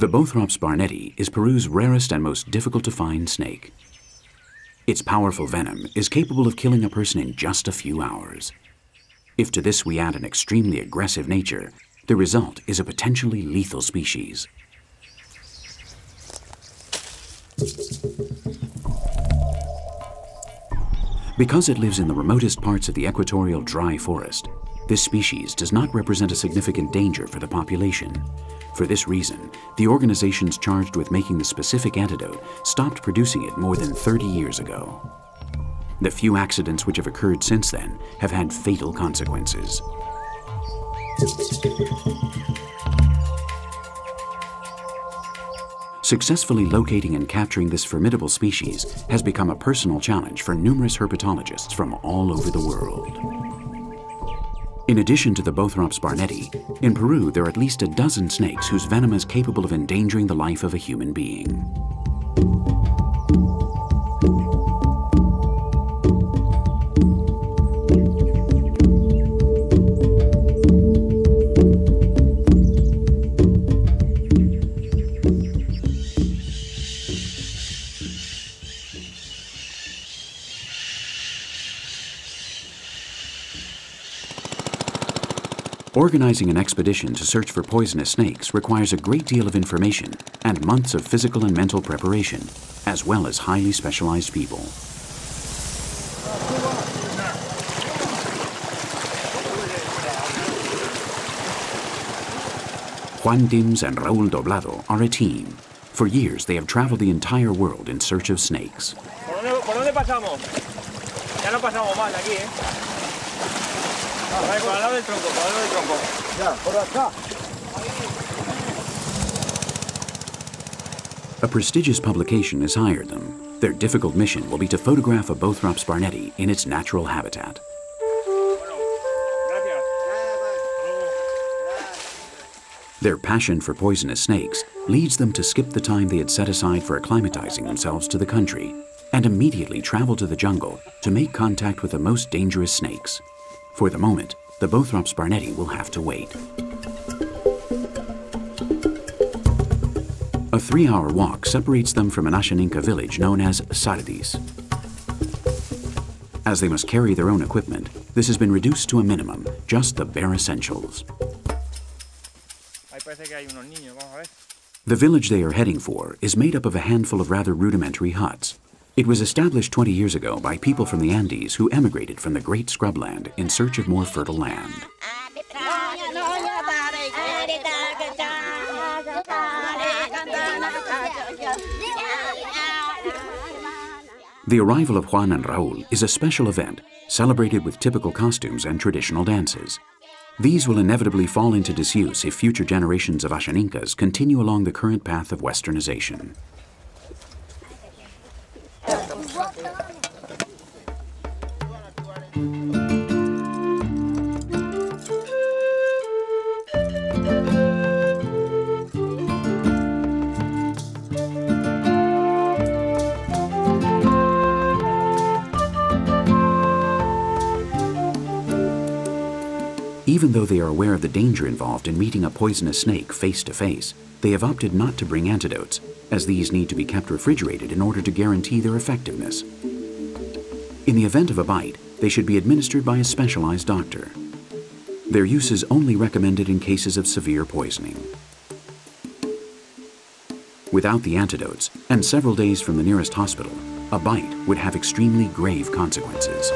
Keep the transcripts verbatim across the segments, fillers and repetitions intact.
The Bothrops barnetti is Peru's rarest and most difficult to find snake. Its powerful venom is capable of killing a person in just a few hours. If to this we add an extremely aggressive nature, the result is a potentially lethal species. Because it lives in the remotest parts of the equatorial dry forest, this species does not represent a significant danger for the population. For this reason, the organizations charged with making the specific antidote stopped producing it more than thirty years ago. The few accidents which have occurred since then have had fatal consequences. Successfully locating and capturing this formidable species has become a personal challenge for numerous herpetologists from all over the world. In addition to the Bothrops barnetti, in Peru there are at least a dozen snakes whose venom is capable of endangering the life of a human being. Organizing an expedition to search for poisonous snakes requires a great deal of information and months of physical and mental preparation, as well as highly specialized people. Juan Dims and Raúl Doblado are a team. For years, they have traveled the entire world in search of snakes. A prestigious publication has hired them. Their difficult mission will be to photograph a Bothrops barnetti in its natural habitat. Their passion for poisonous snakes leads them to skip the time they had set aside for acclimatizing themselves to the country and immediately travel to the jungle to make contact with the most dangerous snakes. For the moment, the Bothrops barnetti will have to wait. A three-hour walk separates them from an Ashaninka village known as Sarpes. As they must carry their own equipment, this has been reduced to a minimum, just the bare essentials. The village they are heading for is made up of a handful of rather rudimentary huts. It was established twenty years ago by people from the Andes who emigrated from the great scrubland in search of more fertile land. The arrival of Juan and Raúl is a special event, celebrated with typical costumes and traditional dances. These will inevitably fall into disuse if future generations of Ashaninkas continue along the current path of westernization. Even though they are aware of the danger involved in meeting a poisonous snake face to face, they have opted not to bring antidotes, as these need to be kept refrigerated in order to guarantee their effectiveness. In the event of a bite, they should be administered by a specialized doctor. Their use is only recommended in cases of severe poisoning. Without the antidotes, and several days from the nearest hospital, a bite would have extremely grave consequences.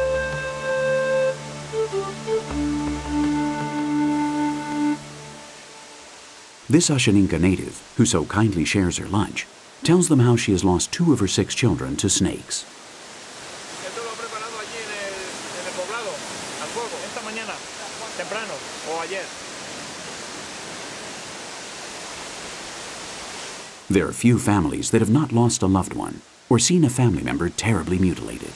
This Ashaninka native, who so kindly shares her lunch, tells them how she has lost two of her six children to snakes. There are few families that have not lost a loved one or seen a family member terribly mutilated.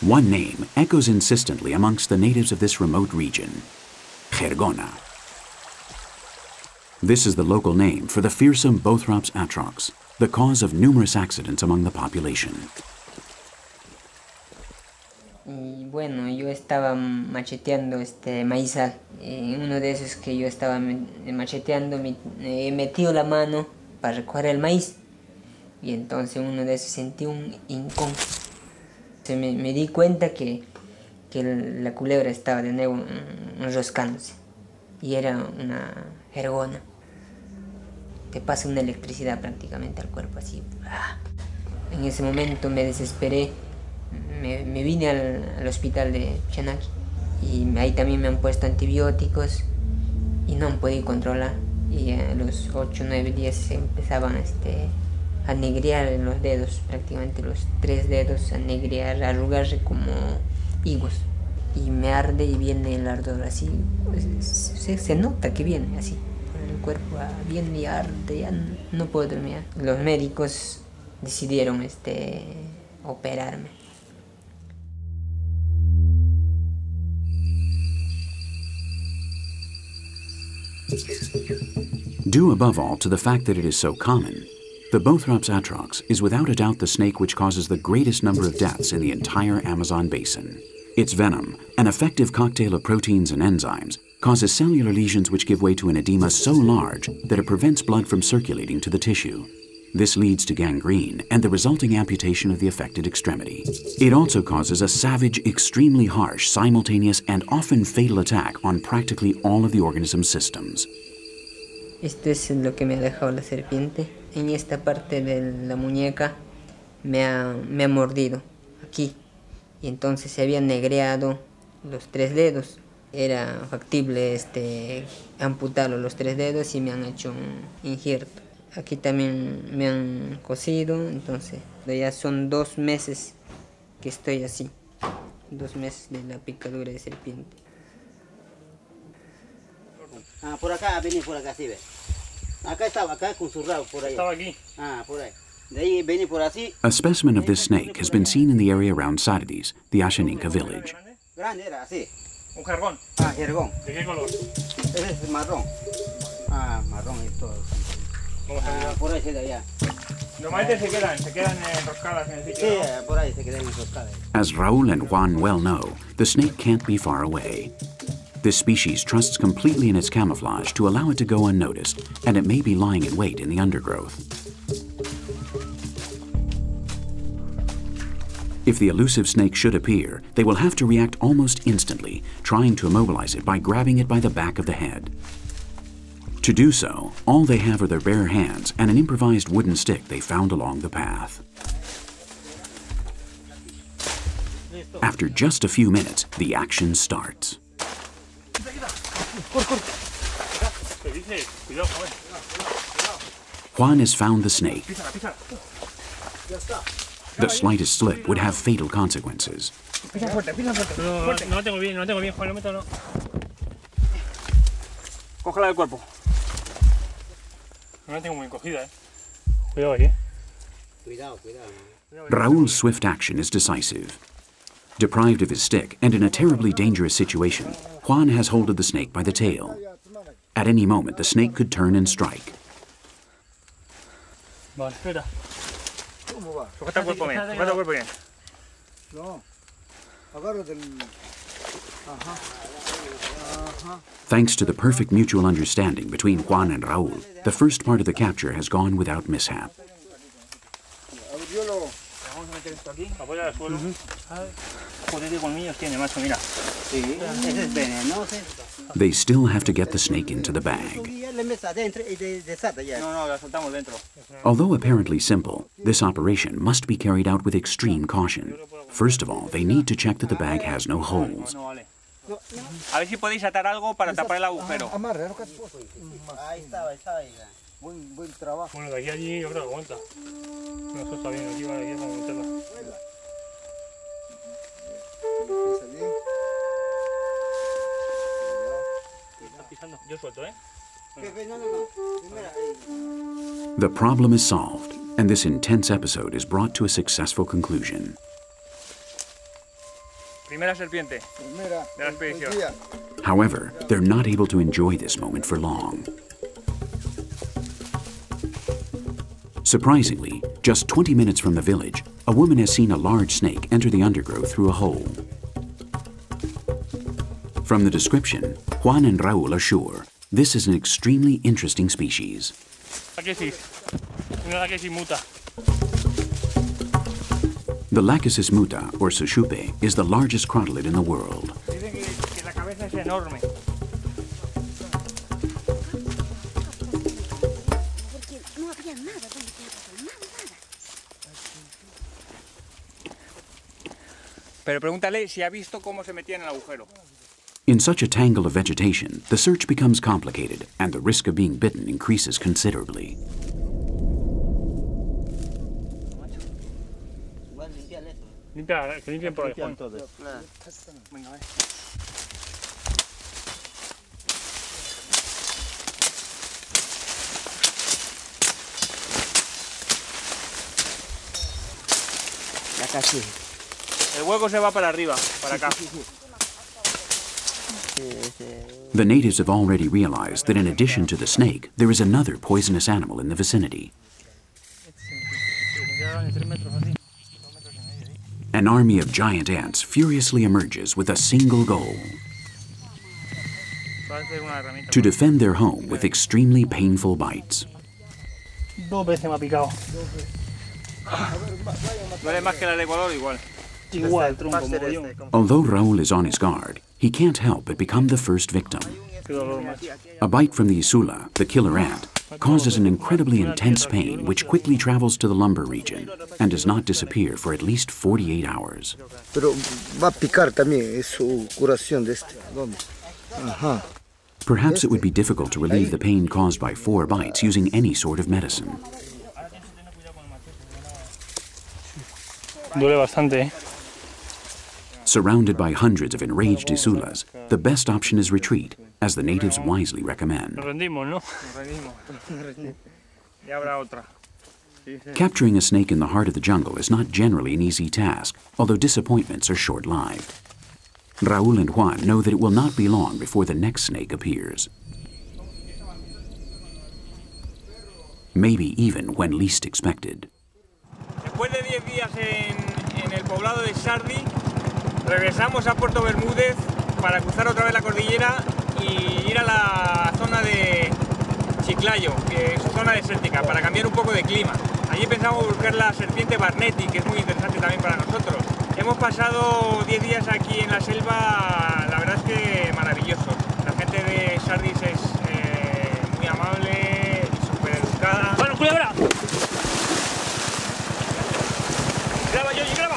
One name echoes insistently amongst the natives of this remote region, Jergona. This is the local name for the fearsome Bothrops atrox, the cause of numerous accidents among the population. y bueno, yo estaba macheteando este maizal. Y uno de esos que yo estaba macheteando, me he metido la mano para recoger el maíz, y entonces uno de esos sentí un hincón. Me, me di cuenta que, que la culebra estaba de nuevo enroscándose, y era una jergona. Te pasa una electricidad prácticamente al cuerpo, así. En ese momento me desesperé, me, me vine al, al hospital de Chanaki, y ahí también me han puesto antibióticos y no me podía controlar. Y a los ocho o nueve días se empezaban este, a negrear los dedos, prácticamente los tres dedos, a negrear, a arrugarse como higos. Y me arde y viene el ardor así, se, se nota que viene así, por el cuerpo viene y arde, ya no, no puedo terminar. Los médicos decidieron este, operarme. Due above all to the fact that it is so common, the Bothrops atrox is without a doubt the snake which causes the greatest number of deaths in the entire Amazon basin. Its venom, an effective cocktail of proteins and enzymes, causes cellular lesions which give way to an edema so large that it prevents blood from circulating to the tissue. This leads to gangrene and the resulting amputation of the affected extremity. It also causes a savage, extremely harsh, simultaneous, and often fatal attack on practically all of the organism's systems. Esto es lo que me ha dejado la serpiente. En esta parte de la muñeca me ha, me ha mordido, aquí. Y entonces se habían negreado los tres dedos. Era factible este, amputar los tres dedos y me han hecho un injerto. Aquí también me han cosido, entonces ya son dos meses que estoy así, dos meses de la picadura de serpiente. Ah, por acá, vení por acá, sí, ve. Acá estaba, acá con su rabo, por ahí. Estaba aquí. Ah, por ahí. De ahí, vení por así. A specimen of this snake has been seen in the area around Sarpes, the Ashaninka village. Grande era, así. Un jergón. Ah, jergón. ¿De qué color? Ese es marrón. Ah, marrón y todo. Ah, por ahí se da ya. Normalmente se quedan, se quedan enroscadas en el sitio. Sí, por ahí se quedan enroscadas. As Raúl and Juan well know, the snake can't be far away. This species trusts completely in its camouflage to allow it to go unnoticed, and it may be lying in wait in the undergrowth. If the elusive snake should appear, they will have to react almost instantly, trying to immobilize it by grabbing it by the back of the head. To do so, all they have are their bare hands and an improvised wooden stick they found along the path. After just a few minutes, the action starts. Juan has found the snake. The slightest slip would have fatal consequences. Raúl's swift action is decisive. Deprived of his stick and in a terribly dangerous situation, Juan has hold of the snake by the tail. At any moment, the snake could turn and strike. Thanks to the perfect mutual understanding between Juan and Raúl, the first part of the capture has gone without mishap. They still have to get the snake into the bag. Although apparently simple, this operation must be carried out with extreme caution. First of all, they need to check that the bag has no holes. A ver si podéis atar algo para tapar el agujero. Ahí estaba, estaba ahí. Buen, buen trabajo. Bueno, de aquí a allí yo creo que aguanta. No, eso está bien, aquí va, aquí vamos a meterla. Está pisando. Yo suelto, ¿eh? The problem is solved, and this intense episode is brought to a successful conclusion. However, they're not able to enjoy this moment for long. Surprisingly, just twenty minutes from the village, a woman has seen a large snake enter the undergrowth through a hole. From the description, Juan and Raúl are sure this is an extremely interesting species. The Lachesis muta, or sushupe, is the largest crotalid in the world. In such a tangle of vegetation, the search becomes complicated and the risk of being bitten increases considerably. The natives have already realized that in addition to the snake, there is another poisonous animal in the vicinity. An army of giant ants furiously emerges with a single goal: to defend their home with extremely painful bites. Although Raúl is on his guard, he can't help but become the first victim. A bite from the Isula, the killer ant, causes an incredibly intense pain which quickly travels to the lumbar region and does not disappear for at least forty-eight hours. Perhaps it would be difficult to relieve the pain caused by four bites using any sort of medicine. Surrounded by hundreds of enraged Isulas, the best option is retreat, as the natives wisely recommend. Capturing a snake in the heart of the jungle is not generally an easy task, although disappointments are short-lived. Raúl and Juan know that it will not be long before the next snake appears. Maybe even when least expected. Regresamos a Puerto Bermúdez para cruzar otra vez la cordillera y ir a la zona de Chiclayo, que es zona desértica, para cambiar un poco de clima. Allí pensamos buscar la serpiente barnetti, que es muy interesante también para nosotros. Hemos pasado diez días aquí en la selva, la verdad es que maravilloso. La gente de Sarpes es eh, muy amable y súper educada. ¡Bueno, culebra! ¡Graba, Yoyi, graba!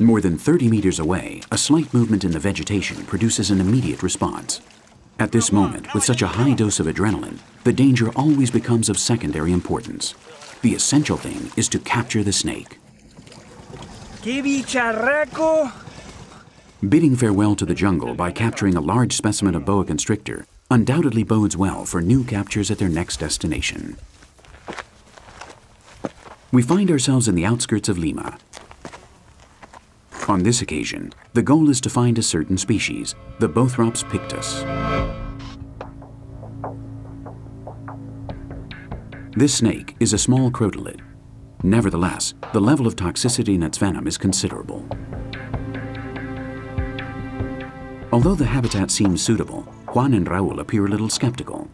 More than thirty meters away, a slight movement in the vegetation produces an immediate response. At this moment, with such a high dose of adrenaline, the danger always becomes of secondary importance. The essential thing is to capture the snake. Bidding farewell to the jungle by capturing a large specimen of boa constrictor undoubtedly bodes well for new captures at their next destination. We find ourselves in the outskirts of Lima. On this occasion, the goal is to find a certain species, the Bothrops pictus. This snake is a small crotalid. Nevertheless, the level of toxicity in its venom is considerable. Although the habitat seems suitable, Juan and Raúl appear a little skeptical.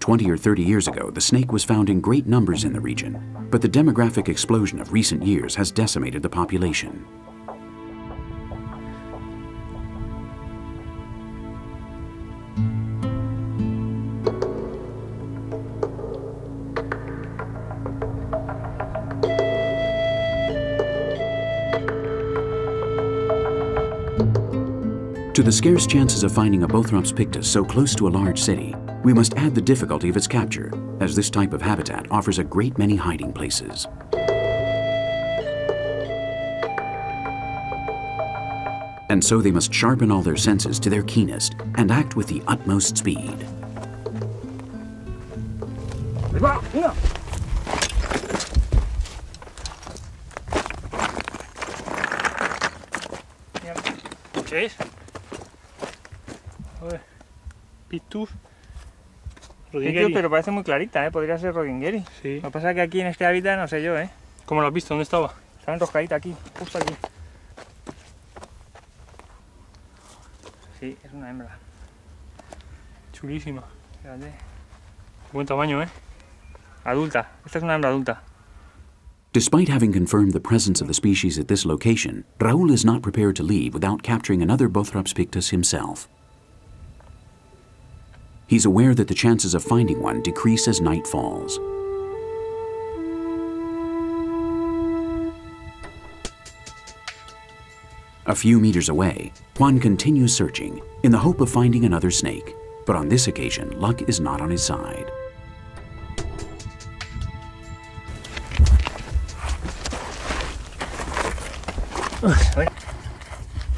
twenty or thirty years ago, the snake was found in great numbers in the region, but the demographic explosion of recent years has decimated the population. To the scarce chances of finding a Bothrops pictus so close to a large city, we must add the difficulty of its capture, as this type of habitat offers a great many hiding places. And so they must sharpen all their senses to their keenest and act with the utmost speed. Rodingueri. Pero parece muy clarita, ¿eh? Podría ser Rodingueri. Sí. Lo que pasa es que aquí en este hábitat no sé yo, ¿eh? ¿Cómo lo has visto? ¿Dónde estaba? Estaba enroscadita aquí, justo aquí. Sí, es una hembra. Chulísima. Fíjate. Buen tamaño, ¿eh? Adulta. Esta es una hembra adulta. Despite having confirmed the presence of the species at this location, Raúl is not prepared to leave without capturing another Bothrops pictus himself. He's aware that the chances of finding one decrease as night falls. A few meters away, Juan continues searching in the hope of finding another snake, but on this occasion, luck is not on his side. A ver.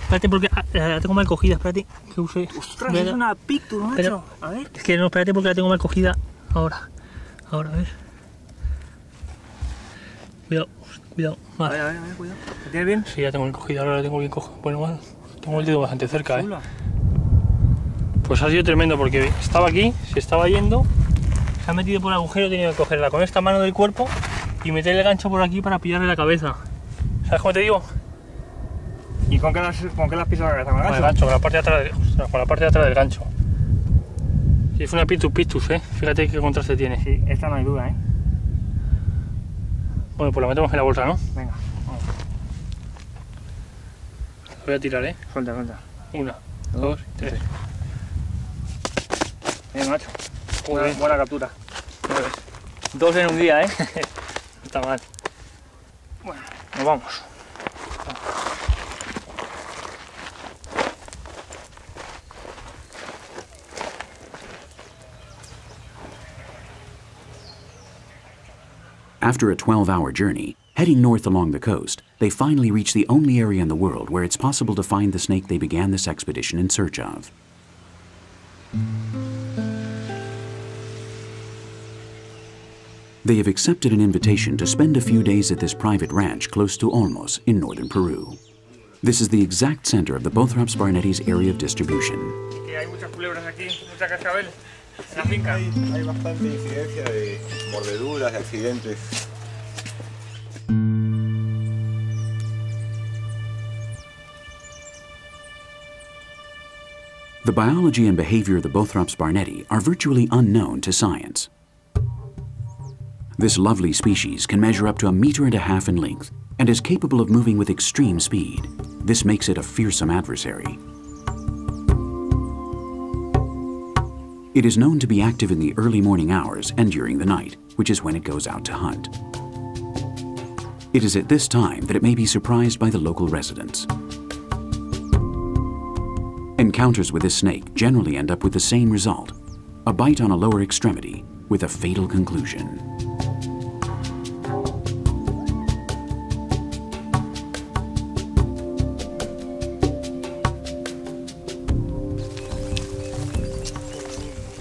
Espérate porque la, la tengo mal cogida, espérate que use. Ostras, es una pictus, macho. Pero, a ver. Es que no, espérate porque la tengo mal cogida ahora. Ahora, a ver. Cuidado, cuidado. Más. A ver, a ver, a ver, cuidado. ¿La tienes bien? Sí, la tengo bien cogida, ahora la tengo bien cogida. Bueno, bueno, tengo el dedo bastante cerca, eh. Pues ha sido tremendo porque estaba aquí, se estaba yendo, se ha metido por el agujero, he tenido que cogerla con esta mano del cuerpo y meter el gancho por aquí para pillarle la cabeza. ¿Sabes cómo te digo? ¿Y con qué las, con qué las pisas la cabeza? ¿Con el gancho? Con el gancho, con la parte de atrás, de, con la parte de atrás del gancho. Sí, fue una pictus pictus, ¿eh? Fíjate qué contraste tiene. Sí, esta no hay duda, ¿eh? Bueno, pues la metemos en la bolsa, ¿no? Venga, vamos. La voy a tirar, ¿eh? Suelta, suelta. Una, dos, dos tres. tres. Bien, macho. Muy bien. Buena captura. Dos en un día, ¿eh? No está mal. Bueno, nos vamos. After a twelve hour journey, heading north along the coast, they finally reach the only area in the world where it's possible to find the snake they began this expedition in search of. They have accepted an invitation to spend a few days at this private ranch close to Olmos in northern Peru. This is the exact center of the Bothrops barnetti's area of distribution. Sí, hay, hay bastante incidencia de mordeduras, de accidentes. The biology and behavior of the Bothrops barnetti are virtually unknown to science. This lovely species can measure up to a meter and a half in length and is capable of moving with extreme speed. This makes it a fearsome adversary. It is known to be active in the early morning hours and during the night, which is when it goes out to hunt. It is at this time that it may be surprised by the local residents. Encounters with this snake generally end up with the same result, a bite on a lower extremity with a fatal conclusion.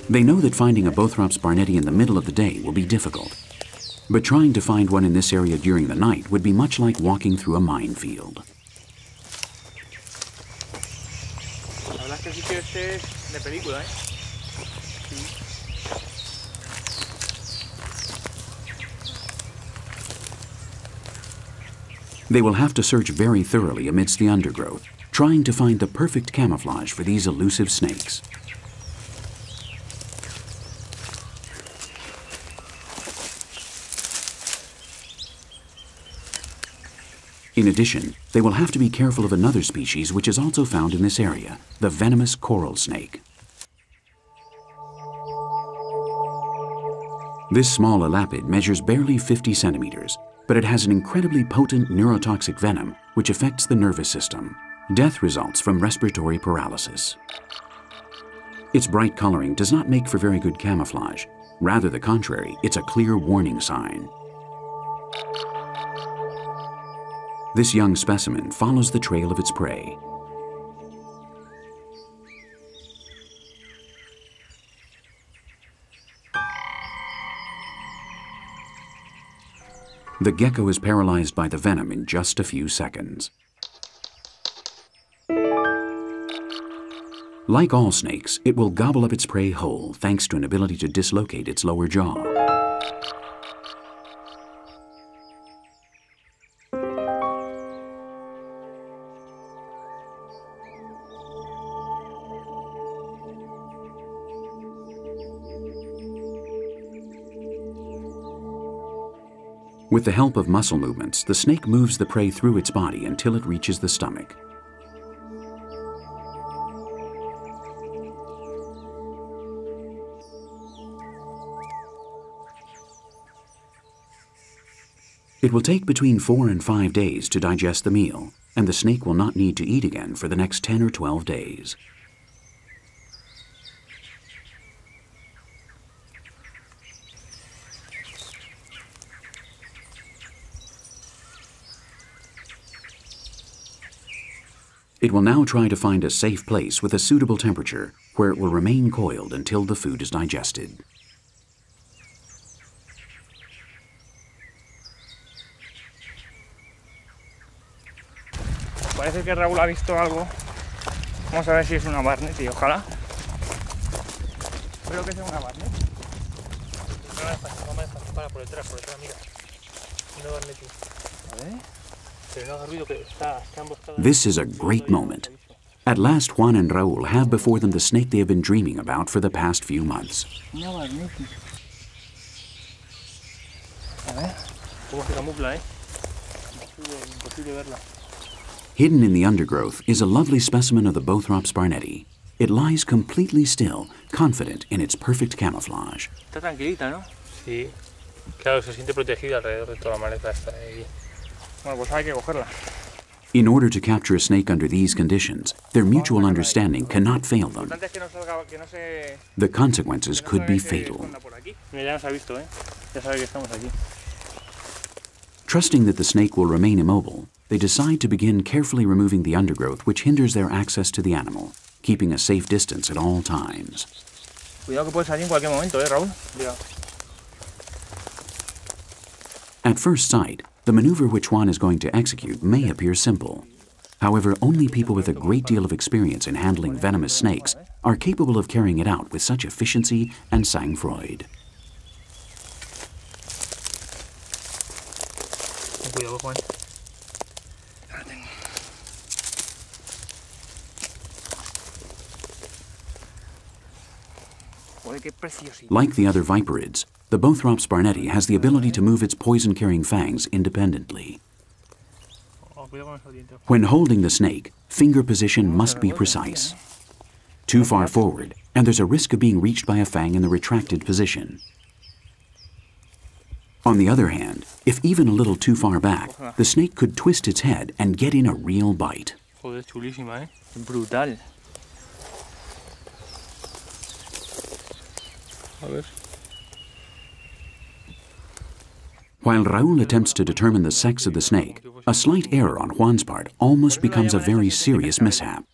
They know that finding a Bothrops barnetti in the middle of the day will be difficult, but trying to find one in this area during the night would be much like walking through a minefield. La verdad es que sí que este es de película, ¿eh? Sí. They will have to search very thoroughly amidst the undergrowth, trying to find the perfect camouflage for these elusive snakes. In addition, they will have to be careful of another species which is also found in this area, the venomous coral snake. This small elapid measures barely fifty centimeters, but it has an incredibly potent neurotoxic venom which affects the nervous system. Death results from respiratory paralysis. Its bright coloring does not make for very good camouflage. Rather the contrary, it's a clear warning sign. This young specimen follows the trail of its prey. The gecko is paralyzed by the venom in just a few seconds. Like all snakes, it will gobble up its prey whole thanks to an ability to dislocate its lower jaw. With the help of muscle movements, the snake moves the prey through its body until it reaches the stomach. It will take between four and five days to digest the meal, and the snake will not need to eat again for the next ten or twelve days. It will now try to find a safe place with a suitable temperature where it will remain coiled until the food is digested. Parece que Raúl ha visto algo. Vamos a ver si es una barnetti, ojalá. Creo que es una barnetti. No, no, no, para por detrás, por detrás, mira. Una barnetti. A ver. This is a great moment. At last, Juan and Raúl have before them the snake they have been dreaming about for the past few months. Hidden in the undergrowth is a lovely specimen of the Bothrops barnetti. It lies completely still, confident in its perfect camouflage. Está tranquilita, ¿no? Sí. Claro, se siente protegida alrededor de toda la maleza esta ahí. In order to capture a snake under these conditions, their mutual understanding cannot fail them. The consequences could be fatal. Trusting that the snake will remain immobile, they decide to begin carefully removing the undergrowth which hinders their access to the animal, keeping a safe distance at all times. At first sight, the maneuver which Juan is going to execute may appear simple. However, only people with a great deal of experience in handling venomous snakes are capable of carrying it out with such efficiency and sang-froid. Like the other viperids, the Bothrops barnetti has the ability to move its poison-carrying fangs independently. When holding the snake, finger position must be precise. Too far forward, and there's a risk of being reached by a fang in the retracted position. On the other hand, if even a little too far back, the snake could twist its head and get in a real bite. Brutal. While Raúl attempts to determine the sex of the snake, a slight error on Juan's part almost becomes a very serious mishap.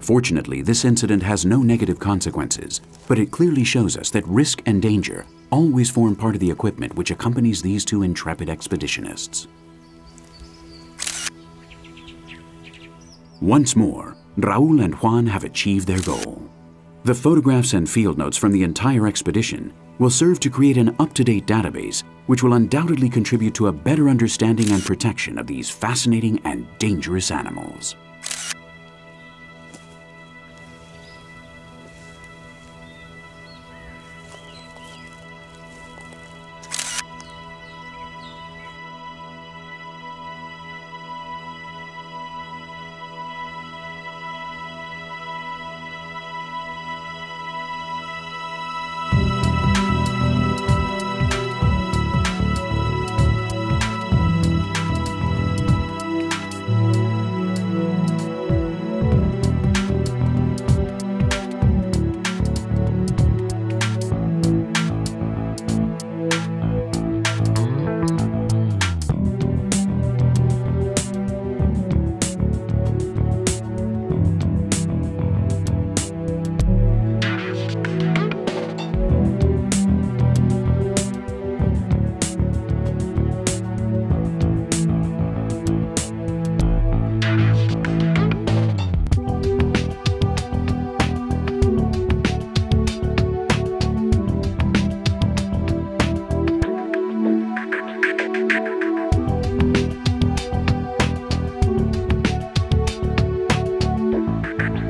Fortunately, this incident has no negative consequences, but it clearly shows us that risk and danger always form part of the equipment which accompanies these two intrepid expeditionists. Once more, Raúl and Juan have achieved their goal. The photographs and field notes from the entire expedition will serve to create an up-to-date database which will undoubtedly contribute to a better understanding and protection of these fascinating and dangerous animals.